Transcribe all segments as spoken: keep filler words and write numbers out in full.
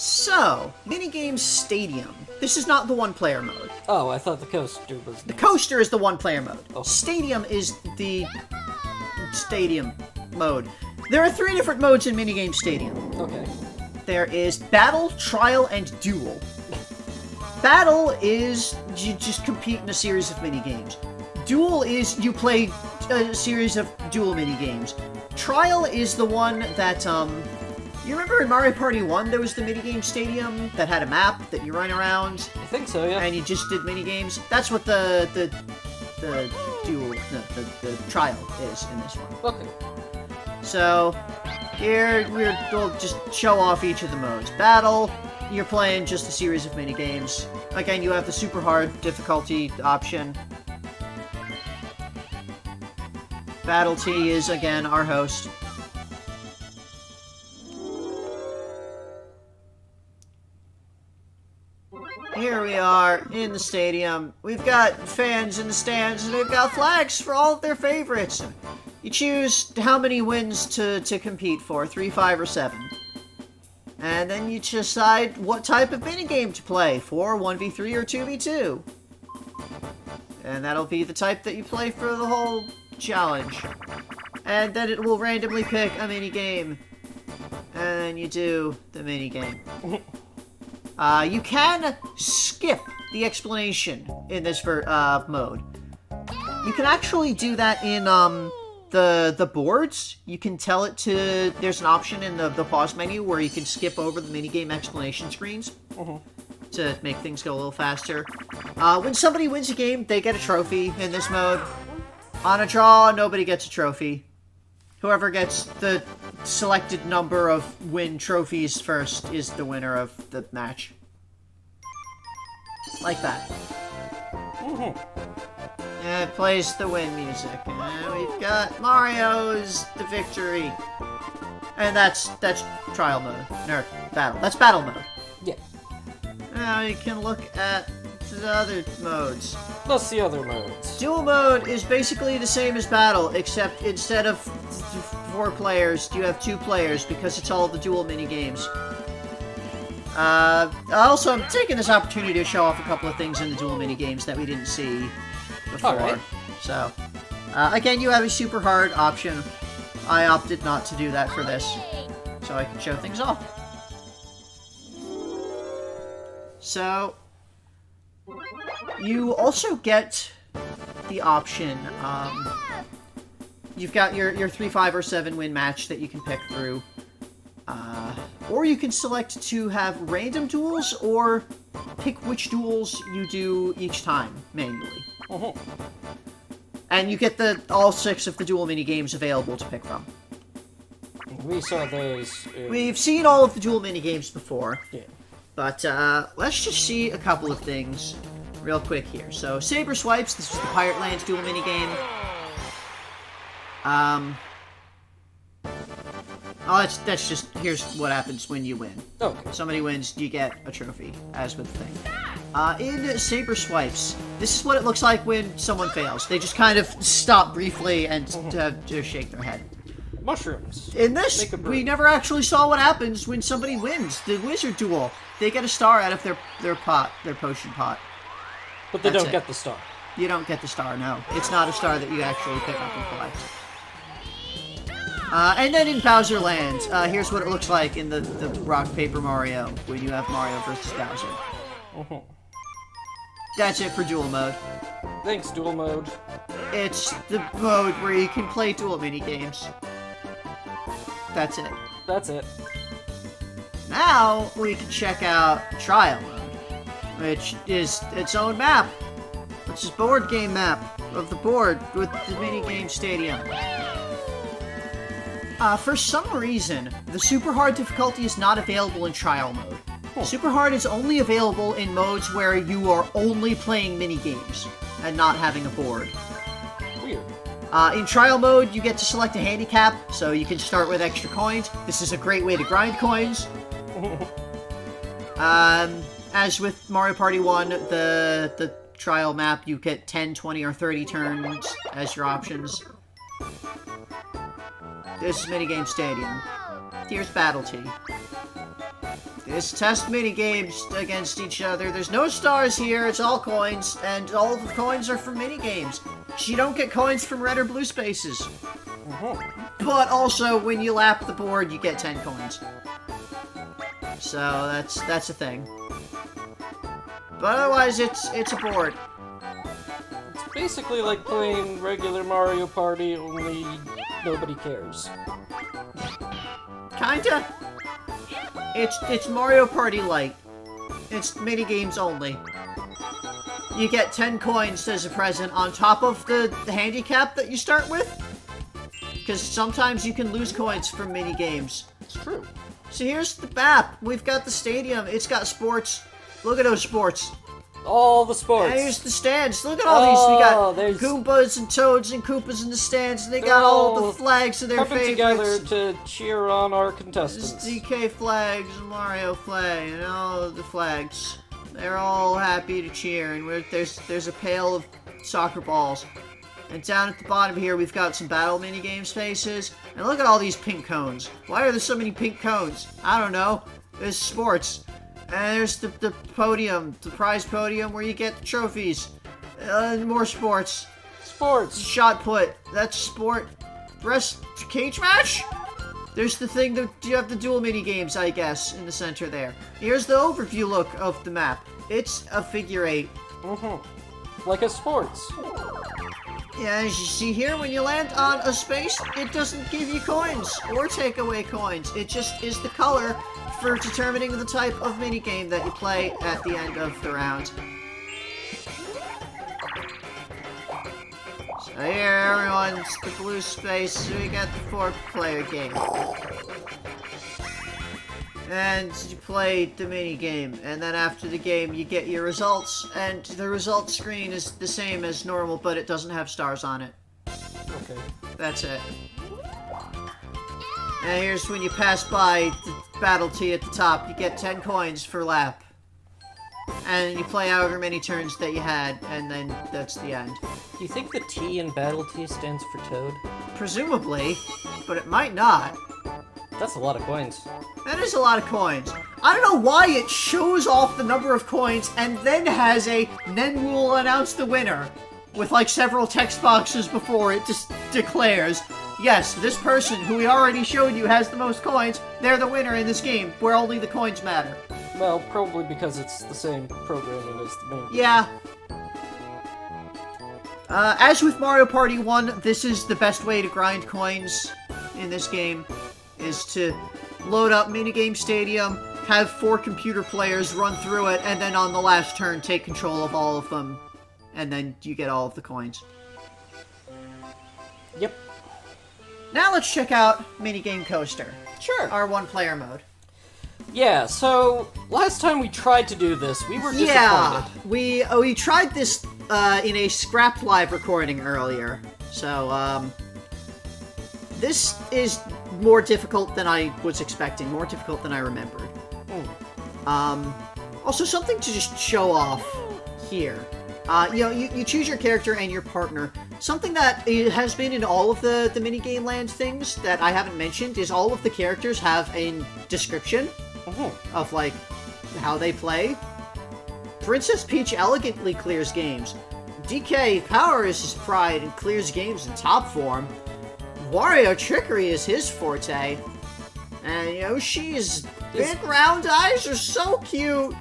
So, Minigame Stadium. This is not the one-player mode. Oh, I thought the coaster was nice. The coaster is the one-player mode. Oh. Stadium is the stadium mode. There are three different modes in Minigame Stadium. Okay. There is Battle, Trial, and Duel. Battle is you just compete in a series of minigames. Duel is you play a series of duel minigames. Trial is the one that, um... you remember in Mario Party one, there was the minigame stadium that had a map that you ran around? I think so, yeah. And you just did minigames? That's what the... the... the duel... no, the, the trial is in this one. Okay. So, here we're, we'll just show off each of the modes. Battle, you're playing just a series of minigames. Again, you have the super hard difficulty option. Battle T is, again, our host. Here we are in the stadium. We've got fans in the stands, and they've got flags for all of their favorites. You choose how many wins to, to compete for, three, five, or seven. And then you decide what type of minigame to play, four, one v three, or two v two. And that'll be the type that you play for the whole challenge. And then it will randomly pick a minigame. And then you do the minigame. Uh, you can skip the explanation in this ver uh, mode. You can actually do that in um, the the boards. You can tell it to... There's an option in the, the pause menu where you can skip over the minigame explanation screens mm-hmm. to make things go a little faster. Uh, when somebody wins a game, they get a trophy in this mode. On a draw, nobody gets a trophy. Whoever gets the selected number of win trophies first is the winner of the match. Like that. Mm-hmm. And it plays the win music. And we've got Mario's the victory. And that's that's trial mode. Or battle. That's battle mode. Yeah. Now you can look at the other modes. Plus the other modes. Duel mode is basically the same as battle, except instead of four players, you have two players because it's all the duel minigames. Uh, also, I'm taking this opportunity to show off a couple of things in the duel minigames that we didn't see before. All right. So, uh, again, you have a super hard option. I opted not to do that for this, so I can show things off. So... you also get the option, um, you've got your, your three, five, or seven win match that you can pick through. Uh, or you can select to have random duels, or pick which duels you do each time, manually. Uh-huh. And you get the all six of the duel minigames available to pick from. We saw those... Uh... We've seen all of the duel minigames before. Yeah. But, uh, let's just see a couple of things real quick here. So, Saber Swipes, this is the Pirate Lands duel minigame. Um... Oh, that's, that's just... Here's what happens when you win. Oh. Okay. Somebody wins, you get a trophy, as with the thing. Uh, in Saber Swipes, this is what it looks like when someone fails. They just kind of stop briefly and uh, shake their head. Mushrooms. In this, we never actually saw what happens when somebody wins the wizard duel. They get a star out of their, their pot, their potion pot. But they That's don't it. get the star. You don't get the star, no. It's not a star that you actually pick up and collect. Uh, and then in Bowser Land, uh, here's what it looks like in the, the Rock Paper Mario, when you have Mario versus Bowser. Mm-hmm. That's it for duel mode. Thanks, duel mode. It's the mode where you can play duel minigames. That's it. That's it. Now, we can check out Trial Mode, which is its own map. It's a board game map of the board with the minigame stadium. Uh, for some reason, the super hard difficulty is not available in Trial Mode. Cool. Super hard is only available in modes where you are only playing minigames and not having a board. Uh, in trial mode, you get to select a handicap, so you can start with extra coins. This is a great way to grind coins. um, as with Mario Party one, the the trial map, you get ten, twenty, or thirty turns as your options. This is Minigame Stadium. Here's Battle T. It's test minigames against each other. There's no stars here, it's all coins, and all the coins are for minigames. You don't get coins from red or blue spaces. Mm-hmm. But also, when you lap the board, you get ten coins. So, that's that's a thing. But otherwise, it's it's a board. It's basically like playing regular Mario Party, only nobody cares. Kinda. It's it's Mario Party light. It's minigames only. You get ten coins as a present on top of the, the handicap that you start with. Because sometimes you can lose coins from minigames. It's true. So here's the map. We've got the stadium. It's got sports. Look at those sports. All the sports. And here's the stands. Look at all oh, these. We got there's... Goombas and Toads and Koopas in the stands. And they got all, all the flags of their favorites. Together to cheer on our contestants. There's D K flags and Mario flag and all of the flags. They're all happy to cheer. And we're, there's there's a pail of soccer balls. And down at the bottom here, we've got some battle minigame spaces. And look at all these pink cones. Why are there so many pink cones? I don't know. There's sports. And there's the, the podium, the prize podium where you get the trophies. Uh, more sports. Sports. Shot put. That's sport. Rest cage match? There's the thing that you have the dual minigames, I guess, in the center there. Here's the overview look of the map. It's a figure eight. Mm-hmm. Like a sports. Yeah, as you see here, when you land on a space, it doesn't give you coins or take away coins. It just is the color for determining the type of minigame that you play at the end of the round. So here, everyone's the blue space, so we got the four-player game. And you play the minigame, and then after the game you get your results, and the results screen is the same as normal, but it doesn't have stars on it. Okay. That's it. And here's when you pass by the battle tee at the top, you get ten coins for lap. And you play however many turns that you had, and then that's the end. Do you think the T in battle tee stands for Toad? Presumably, but it might not. That's a lot of coins. That is a lot of coins. I don't know why it shows off the number of coins and then has a "Then we'll announce the winner" with like several text boxes before it just declares, yes, this person who we already showed you has the most coins, they're the winner in this game where only the coins matter. Well, probably because it's the same programming as the main. Yeah. Uh, as with Mario Party one, this is the best way to grind coins in this game. Is to load up Minigame Stadium, have four computer players run through it, and then on the last turn take control of all of them, and then you get all of the coins. Yep. Now let's check out Minigame Coaster. Sure. Our one-player mode. Yeah, so last time we tried to do this, we were disappointed. Yeah, we, oh, we tried this uh, in a scrap live recording earlier, so um, this is more difficult than I was expecting, more difficult than I remembered. Mm. Um, also, something to just show off here. Uh, you know, you, you choose your character and your partner. Something that has been in all of the, the minigame land things that I haven't mentioned is all of the characters have a description mm-hmm. of, like, how they play. Princess Peach elegantly clears games. D K power is his pride and clears games in top form. Wario trickery is his forte, and Yoshi's big is... round eyes are so cute.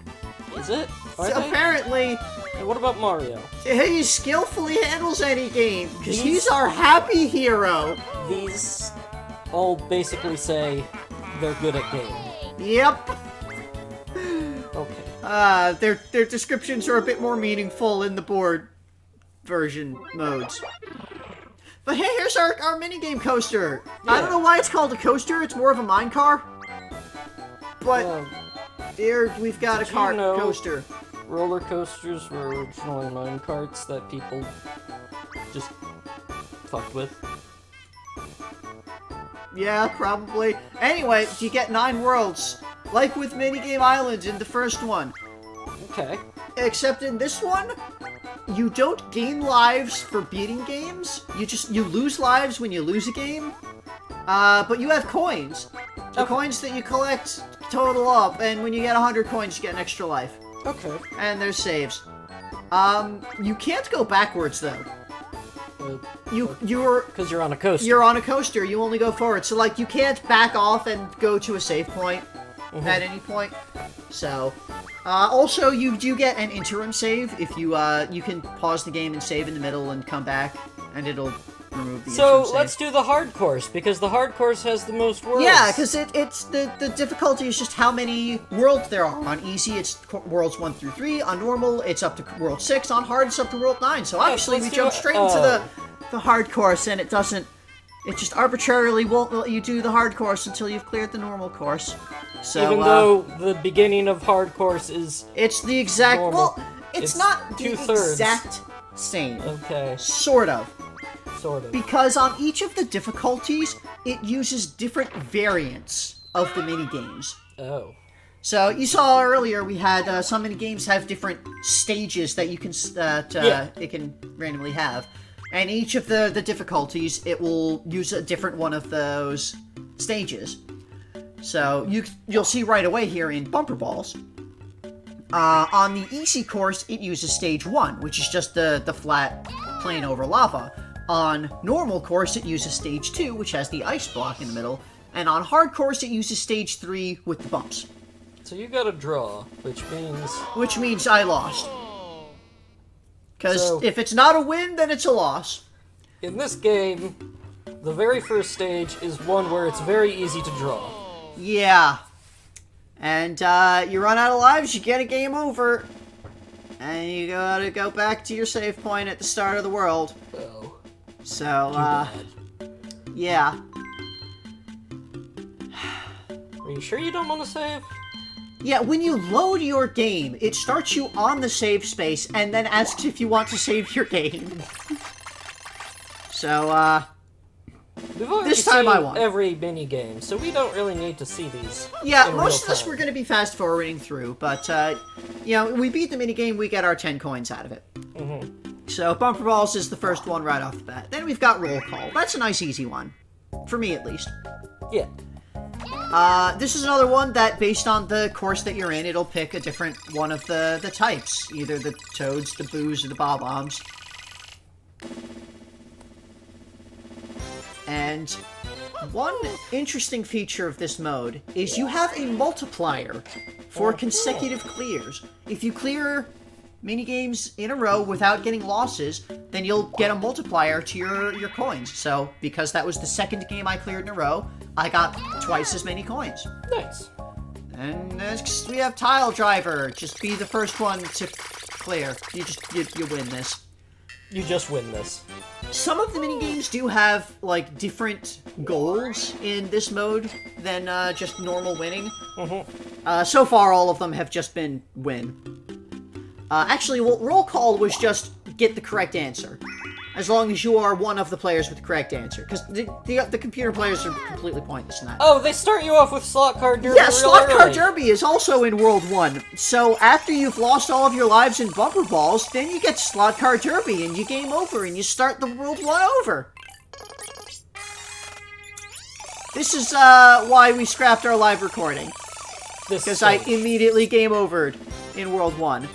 Is it? Are so apparently. And what about Mario? He skillfully handles any game because These... he's our happy hero. These all basically say they're good at game. Yep. Okay. Uh, their their descriptions are a bit more meaningful in the board version modes. But hey, here's our, our minigame coaster. Yeah. I don't know why it's called a coaster. It's more of a mine car. But um, here we've got a car you know, coaster. Roller coasters were originally mine carts that people just fucked with. Yeah, probably. Anyway, you get nine worlds, like with Minigame Island in the first one. Okay. Except in this one, you don't gain lives for beating games. You just, you lose lives when you lose a game. Uh, but you have coins. The okay. coins that you collect total up, and when you get one hundred coins, you get an extra life. Okay. And there's saves. Um, you can't go backwards, though. Well, you, you're... Because you're on a coaster. You're on a coaster. You only go forward. So, like, you can't back off and go to a save point mm-hmm. at any point. So... Uh, also, you do get an interim save if you, uh, you can pause the game and save in the middle and come back, and it'll remove the So, interim let's save. do the hard course, because the hard course has the most worlds. Yeah, because it, it's, the, the difficulty is just how many worlds there are. On easy, it's worlds one through three, on normal, it's up to world six, on hard, it's up to world nine, so obviously yes, we jump straight uh, into the, the hard course, and it doesn't, it just arbitrarily won't let you do the hard course until you've cleared the normal course. So, even though uh, the beginning of hard course is it's the exact normal. well, it's, it's not the exact same. Okay. Sort of. Sort of. Because on each of the difficulties, it uses different variants of the mini games. Oh. So you saw earlier we had uh, some mini games have different stages that you can that uh, yeah. it can randomly have, and each of the the difficulties it will use a different one of those stages. So, you, you'll see right away here in Bumper Balls, uh, on the easy course, it uses stage one, which is just the, the flat plane over lava. On normal course, it uses stage two, which has the ice block in the middle. And on hard course, it uses stage three with the bumps. So you got a draw, which means... Which means I lost. Because so, if it's not a win, then it's a loss. In this game, the very first stage is one where it's very easy to draw. Yeah. And, uh, you run out of lives, you get a game over. And you gotta go back to your save point at the start of the world. Oh. So, uh... yeah. Are you sure you don't want to save? Yeah, when you load your game, it starts you on the save space and then asks if you want to save your game. So, uh... We've already this time seen I won. Every mini game, so we don't really need to see these. Yeah, most of us we're going to be fast forwarding through, but uh, you know, we beat the mini game, we get our ten coins out of it. Mm-hmm. So Bumper Balls is the first one right off the bat. Then we've got Roll Call. That's a nice, easy one, for me at least. Yeah. Uh, this is another one that, based on the course that you're in, it'll pick a different one of the the types, either the Toads, the Boos, or the Bob Ombs. And one interesting feature of this mode is you have a multiplier for consecutive clears. If you clear minigames in a row without getting losses, then you'll get a multiplier to your, your coins. So, because that was the second game I cleared in a row, I got twice as many coins. Nice. And next we have Tile Driver. Just be the first one to clear. You just, you, you win this. You just win this. Some of the minigames do have, like, different goals in this mode than uh, just normal winning. Mm-hmm. uh, so far, all of them have just been win. Uh, actually, well, Roll Call was just get the correct answer, as long as you are one of the players with the correct answer. Because the, the the computer players are completely pointless in that. Oh, they start you off with Slot Car Derby. Yeah, Slot Car Derby is also in World one. So after you've lost all of your lives in Bumper Balls, then you get Slot Car Derby, and you game over, and you start the World one over. This is uh, why we scrapped our live recording. Because I immediately game overed in World one.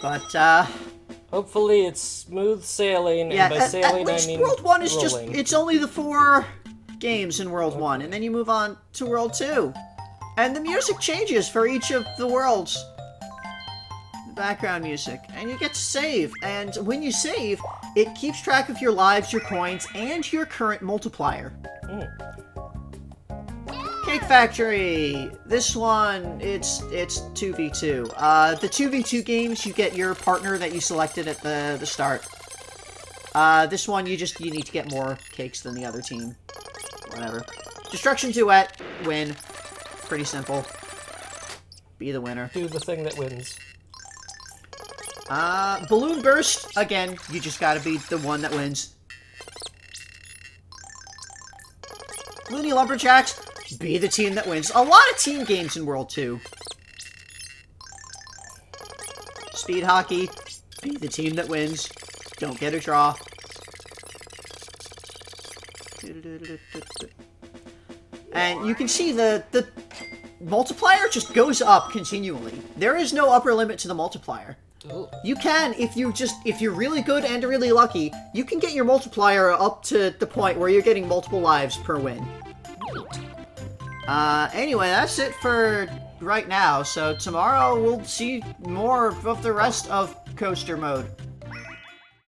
But, uh... hopefully it's smooth sailing, yeah, and by at, sailing at least I mean World one is rolling. Just, it's only the four games in World one, and then you move on to World two. And the music changes for each of the worlds. The background music. And you get to save, and when you save, it keeps track of your lives, your coins, and your current multiplier. Mm. Cake Factory! This one, it's it's two v two. Uh, the two v two games, you get your partner that you selected at the, the start. Uh, this one, you just, you need to get more cakes than the other team. Whatever. Destruction Duet, win. Pretty simple. Be the winner. Do the thing that wins. Uh, Balloon Burst, again, you just gotta be the one that wins. Looney Lumberjacks, be the team that wins. A lot of team games in World two. Speed Hockey, be the team that wins. Don't get a draw. And you can see the, the multiplier just goes up continually. There is no upper limit to the multiplier. Ooh. You can, if you just, if you're really good and really lucky, you can get your multiplier up to the point where you're getting multiple lives per win. Uh, anyway, that's it for right now. So tomorrow we'll see more of the rest of Coaster Mode.